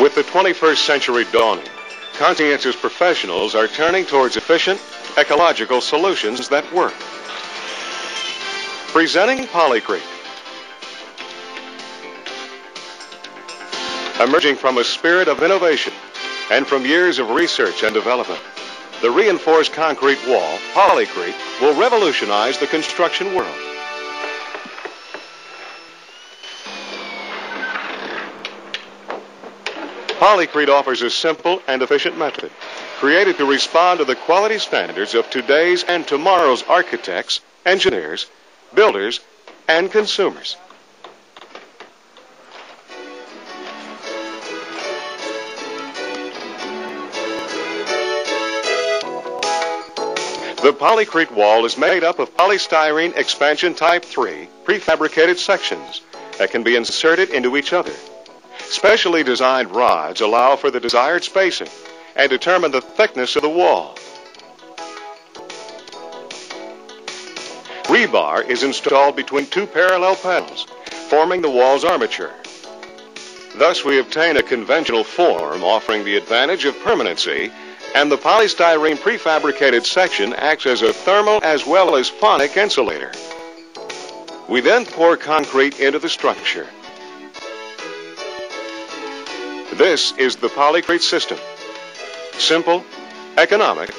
With the 21st century dawning, conscientious professionals are turning towards efficient, ecological solutions that work. Presenting Polycrete. Emerging from a spirit of innovation and from years of research and development, the reinforced concrete wall, Polycrete, will revolutionize the construction world. Polycrete offers a simple and efficient method created to respond to the quality standards of today's and tomorrow's architects, engineers, builders, and consumers. The Polycrete wall is made up of polystyrene expansion type 3 prefabricated sections that can be inserted into each other. Specially designed rods allow for the desired spacing and determine the thickness of the wall. Rebar is installed between two parallel panels, forming the wall's armature. Thus we obtain a conventional form offering the advantage of permanency, and the polystyrene prefabricated section acts as a thermal as well as phonic insulator. We then pour concrete into the structure. This is the Polycrete system. Simple, economic,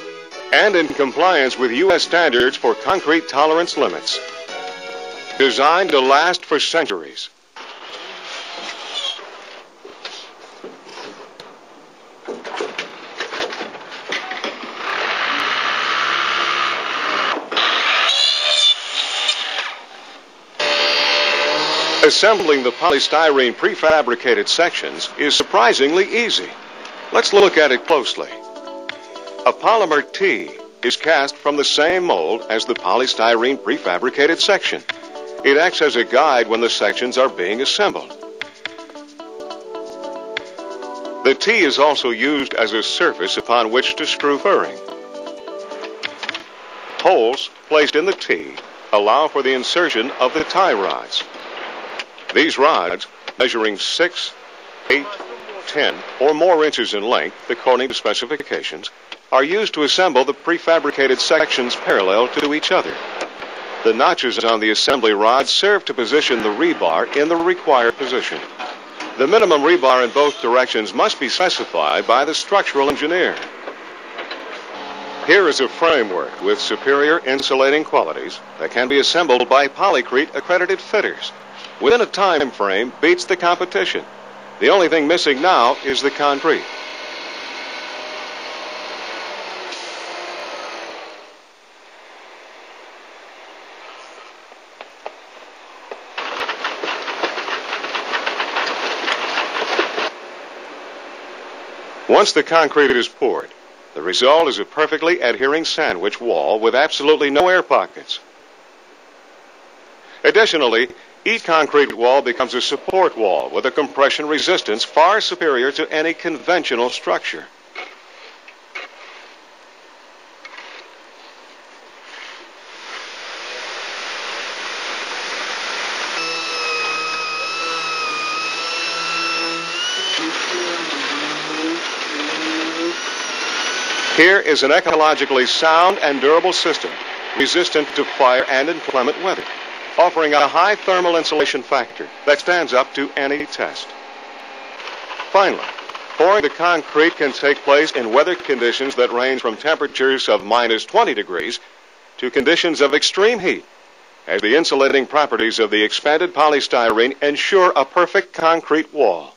and in compliance with U.S. standards for concrete tolerance limits. Designed to last for centuries. Assembling the polystyrene prefabricated sections is surprisingly easy. Let's look at it closely. A polymer tee is cast from the same mold as the polystyrene prefabricated section. It acts as a guide when the sections are being assembled. The tee is also used as a surface upon which to screw furring. Holes placed in the tee allow for the insertion of the tie rods. These rods, measuring 6, 8, 10, or more inches in length, according to specifications, are used to assemble the prefabricated sections parallel to each other. The notches on the assembly rods serve to position the rebar in the required position. The minimum rebar in both directions must be specified by the structural engineer. Here is a framework with superior insulating qualities that can be assembled by Polycrete accredited fitters. Within a time frame beats the competition. The only thing missing now is the concrete. Once the concrete is poured, the result is a perfectly adhering sandwich wall with absolutely no air pockets. Additionally, each concrete wall becomes a support wall with a compression resistance far superior to any conventional structure. Here is an ecologically sound and durable system, resistant to fire and inclement weather, offering a high thermal insulation factor that stands up to any test. Finally, pouring the concrete can take place in weather conditions that range from temperatures of -20 degrees to conditions of extreme heat, as the insulating properties of the expanded polystyrene ensure a perfect concrete wall.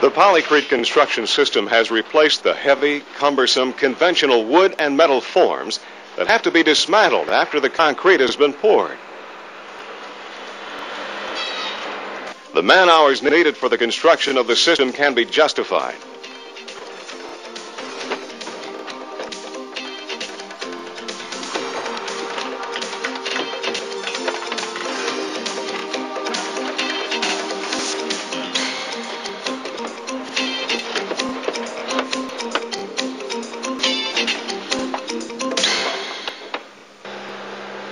The Polycrete construction system has replaced the heavy, cumbersome, conventional wood and metal forms that have to be dismantled after the concrete has been poured. The man-hours needed for the construction of the system can be justified.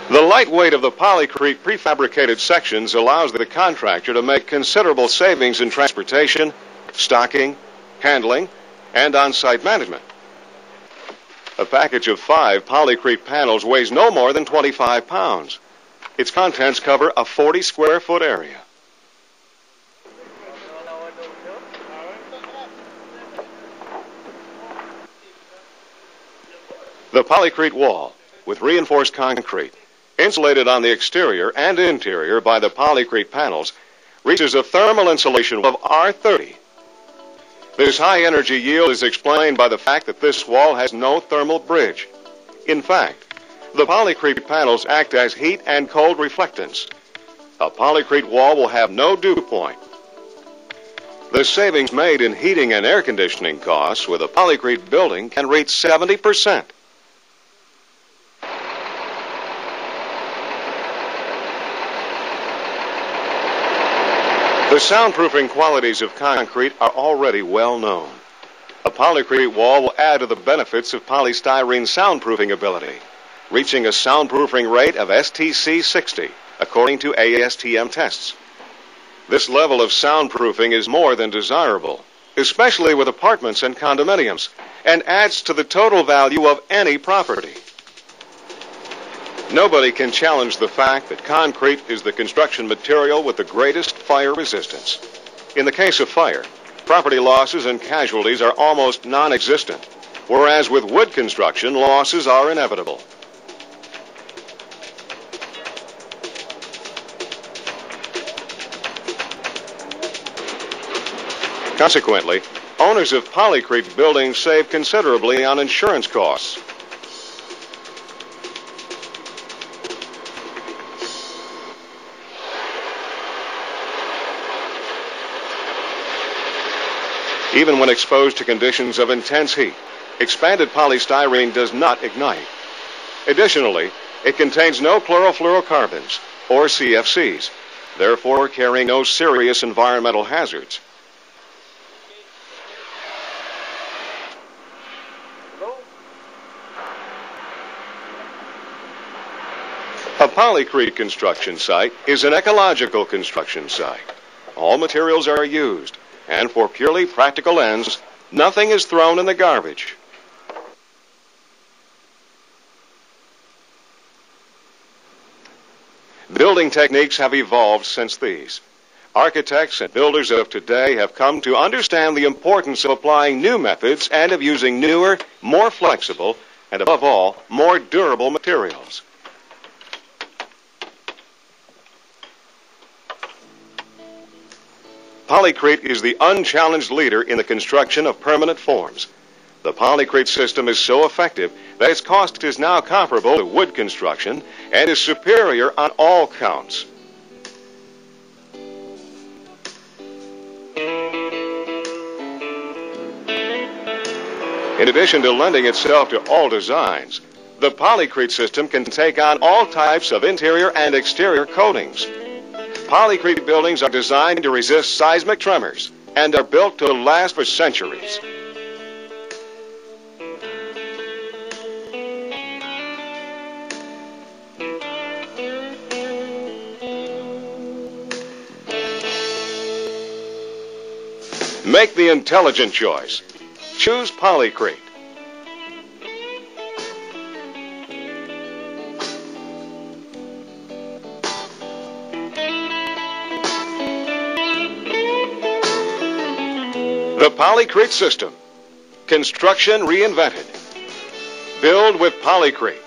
The light weight of the Polycrete prefabricated sections allows the contractor to make considerable savings in transportation, stocking, handling, and on-site management. A package of 5 Polycrete panels weighs no more than 25 pounds. Its contents cover a 40-square-foot area. The Polycrete wall, with reinforced concrete, insulated on the exterior and interior by the Polycrete panels, reaches a thermal insulation of R30. This high energy yield is explained by the fact that this wall has no thermal bridge. In fact, the Polycrete panels act as heat and cold reflectants. A Polycrete wall will have no dew point. The savings made in heating and air conditioning costs with a Polycrete building can reach 70%. The soundproofing qualities of concrete are already well known. A Polycrete wall will add to the benefits of polystyrene soundproofing ability, reaching a soundproofing rate of STC 60, according to ASTM tests. This level of soundproofing is more than desirable, especially with apartments and condominiums, and adds to the total value of any property. Nobody can challenge the fact that concrete is the construction material with the greatest fire resistance. In the case of fire, property losses and casualties are almost non-existent, whereas with wood construction, losses are inevitable. Consequently, owners of Polycrete buildings save considerably on insurance costs. Even when exposed to conditions of intense heat, expanded polystyrene does not ignite. Additionally, it contains no chlorofluorocarbons, or CFCs, therefore carrying no serious environmental hazards. A Polycrete construction site is an ecological construction site. All materials are used, and for purely practical ends, nothing is thrown in the garbage. Building techniques have evolved since these. Architects and builders of today have come to understand the importance of applying new methods and of using newer, more flexible, and above all, more durable materials. Polycrete is the unchallenged leader in the construction of permanent forms. The Polycrete system is so effective that its cost is now comparable to wood construction and is superior on all counts. In addition to lending itself to all designs, the Polycrete system can take on all types of interior and exterior coatings. Polycrete buildings are designed to resist seismic tremors and are built to last for centuries. Make the intelligent choice. Choose Polycrete. The Polycrete system. Construction reinvented. Build with Polycrete.